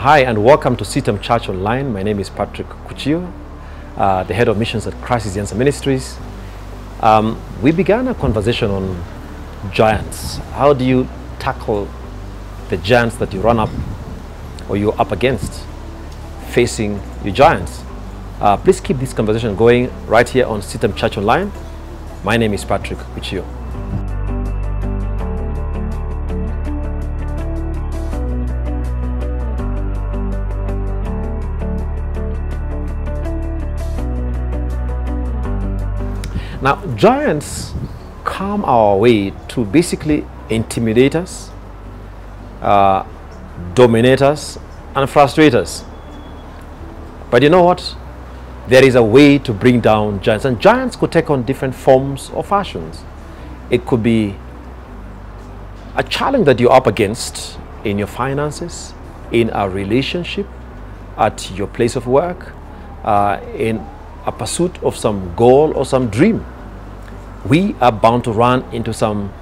Hi and welcome to CITAM Church Online. My name is Patrick Kuchio, the head of missions at Crisis Answer Ministries. We began a conversation on giants. How do you tackle the giants that you run up or you're up against facing your giants? Please keep this conversation going right here on CITAM Church Online. My name is Patrick Kuchio. Now, giants come our way to basically intimidate us, dominate us, and frustrate us. But you know what? There is a way to bring down giants. And giants could take on different forms or fashions. It could be a challenge that you're up against in your finances, in a relationship, at your place of work, in a pursuit of some goal or some dream. We are bound to run into some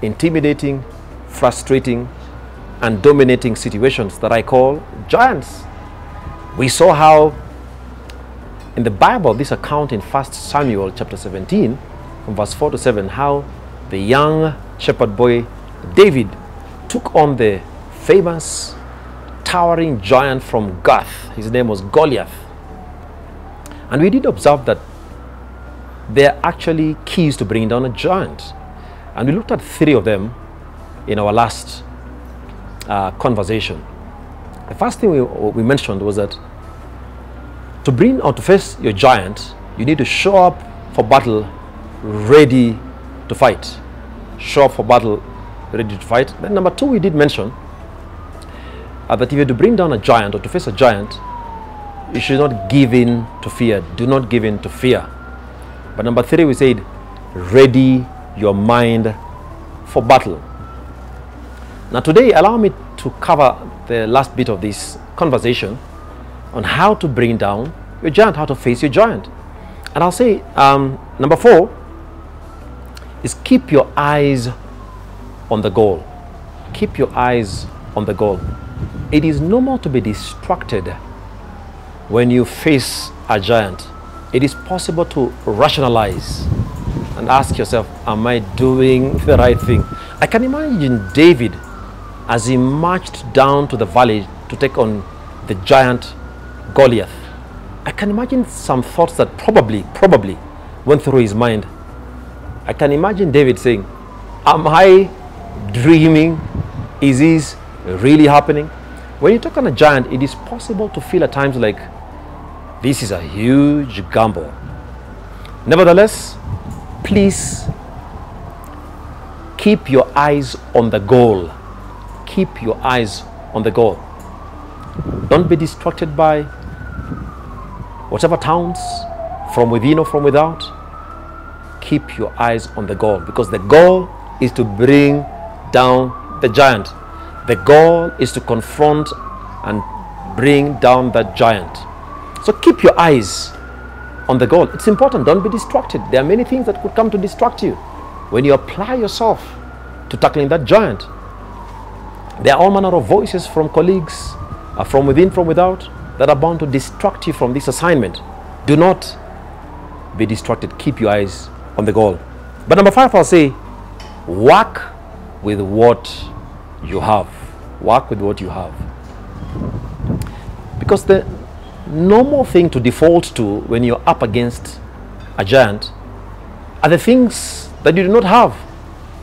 intimidating, frustrating, and dominating situations that I call giants. We saw how in the Bible, this account in 1 Samuel chapter 17, from verse 4 to 7, how the young shepherd boy David took on the famous towering giant from Gath. His name was Goliath. And we did observe that there are actually keys to bringing down a giant. And we looked at three of them in our last conversation. The first thing we mentioned was that to bring or to face your giant, you need to show up for battle ready to fight. Show up for battle ready to fight. Then number two, we did mention that if you had to bring down a giant or to face a giant, you should not give in to fear. Do not give in to fear. But number three, we said, ready your mind for battle. Now today, allow me to cover the last bit of this conversation on how to bring down your giant, how to face your giant. And I'll say, number four is keep your eyes on the goal. Keep your eyes on the goal. It is normal to be distracted when you face a giant. It is possible to rationalize and ask yourself, am I doing the right thing? I can imagine David as he marched down to the valley to take on the giant Goliath. I can imagine some thoughts that probably went through his mind. I can imagine David saying, am I dreaming? Is this really happening? When you take on a giant, it is possible to feel at times like, this is a huge gamble. Nevertheless, please keep your eyes on the goal. Keep your eyes on the goal. Don't be distracted by whatever taunts from within or from without. Keep your eyes on the goal, because the goal is to bring down the giant. The goal is to confront and bring down that giant. So keep your eyes on the goal. It's important. Don't be distracted. There are many things that could come to distract you when you apply yourself to tackling that giant. There are all manner of voices from colleagues, from within, from without, that are bound to distract you from this assignment. Do not be distracted. Keep your eyes on the goal. But number five, I'll say, work with what you have. Work with what you have. Because the normal thing to default to when you're up against a giant are the things that you do not have.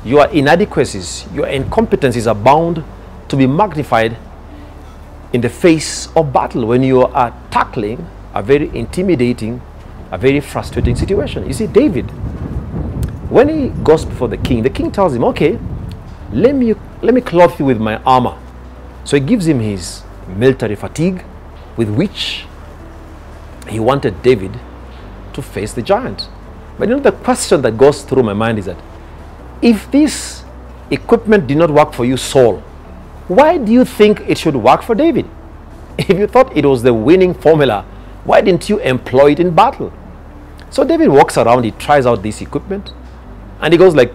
Your inadequacies, your incompetencies are bound to be magnified in the face of battle when you are tackling a very intimidating, a very frustrating situation. You see, David, when he goes before the king tells him, okay, let me clothe you with my armor. So he gives him his military fatigue with which he wanted David to face the giant. But you know, the question that goes through my mind is that if this equipment did not work for you, Saul, why do you think it should work for David? If you thought it was the winning formula, why didn't you employ it in battle? So David walks around, he tries out this equipment, and he goes like,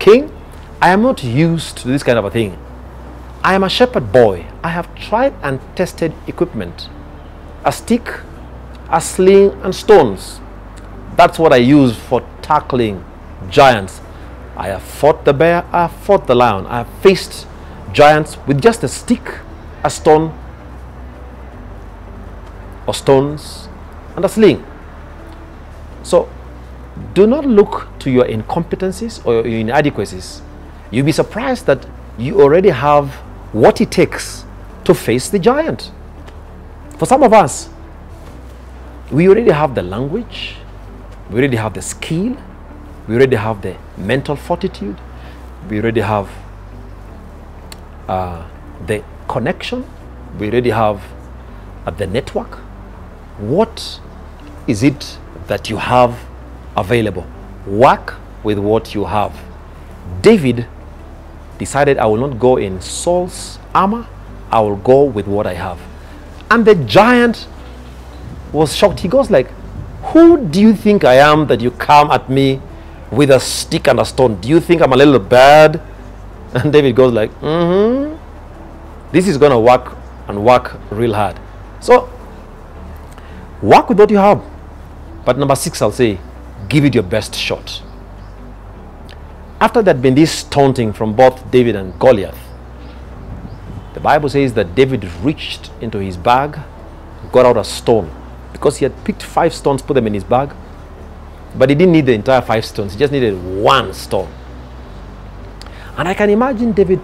King, I am not used to this kind of a thing. I am a shepherd boy. I have tried and tested equipment. A stick, a sling, and stones. That's what I use for tackling giants. I have fought the bear, I have fought the lion. I have faced giants with just a stick, a stone, or stones, and a sling. So, do not look to your incompetencies or your inadequacies. You'll be surprised that you already have what it takes to face the giant. For some of us, we already have the language, we already have the skill, we already have the mental fortitude, we already have the connection, we already have the network. What is it that you have available? Work with what you have. David decided, I will not go in Saul's armor, I will go with what I have. And the giant was shocked. He goes like, who do you think I am that you come at me with a stick and a stone? Do you think I'm a little bad? And David goes like, this is going to work, and work real hard. So, work with what you have. But number 6, I'll say, give it your best shot. After there had been this taunting from both David and Goliath, the Bible says that David reached into his bag, got out a stone, because he had picked 5 stones, put them in his bag, but he didn't need the entire 5 stones. He just needed 1 stone. And I can imagine David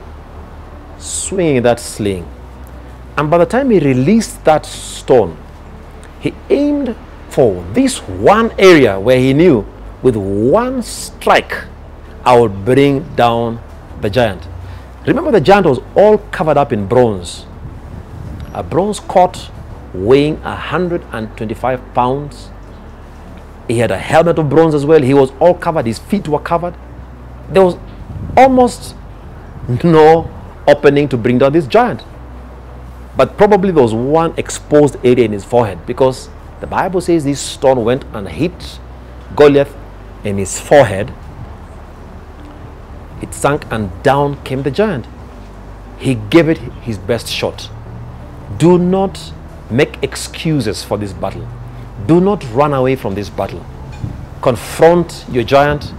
swinging that sling. And by the time he released that stone, he aimed for this one area where he knew with 1 strike, I will bring down the giant. Remember, the giant was all covered up in bronze. A bronze coat weighing 125 pounds. He had a helmet of bronze as well. He was all covered. His feet were covered. There was almost no opening to bring down this giant. But probably there was one exposed area in his forehead, because the Bible says this stone went and hit Goliath in his forehead. It sank, and down came the giant. He gave it his best shot. Do not make excuses for this battle. Do not run away from this battle. Confront your giant.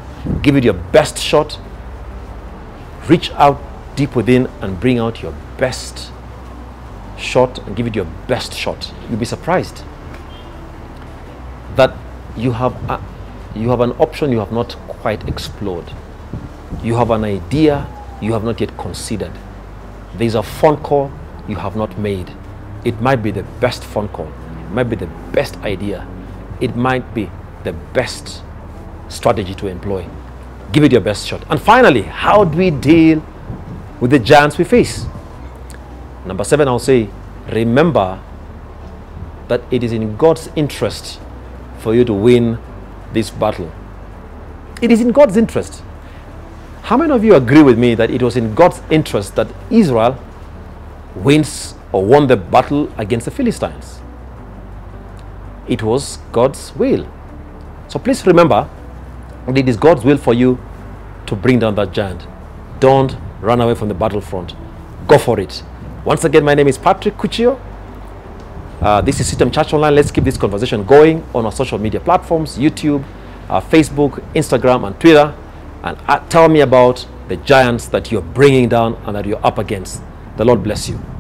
Give it your best shot. Reach out deep within and bring out your best shot, and give it your best shot. You'll be surprised that you have an option you have not quite explored. You have an idea you have not yet considered. There's a phone call you have not made. It might be the best phone call. It might be the best idea. It might be the best strategy to employ. Give it your best shot. And finally, how do we deal with the giants we face? Number 7, I'll say, remember that it is in God's interest for you to win this battle. It is in God's interest. How many of you agree with me that it was in God's interest that Israel won the battle against the Philistines? It was God's will. So please remember, it is God's will for you to bring down that giant. Don't run away from the battlefront. Go for it. Once again, my name is Patrick Kuchio. This is CITAM Church Online. Let's keep this conversation going on our social media platforms, YouTube, Facebook, Instagram, and Twitter. And tell me about the giants that you're bringing down and that you're up against. The Lord bless you.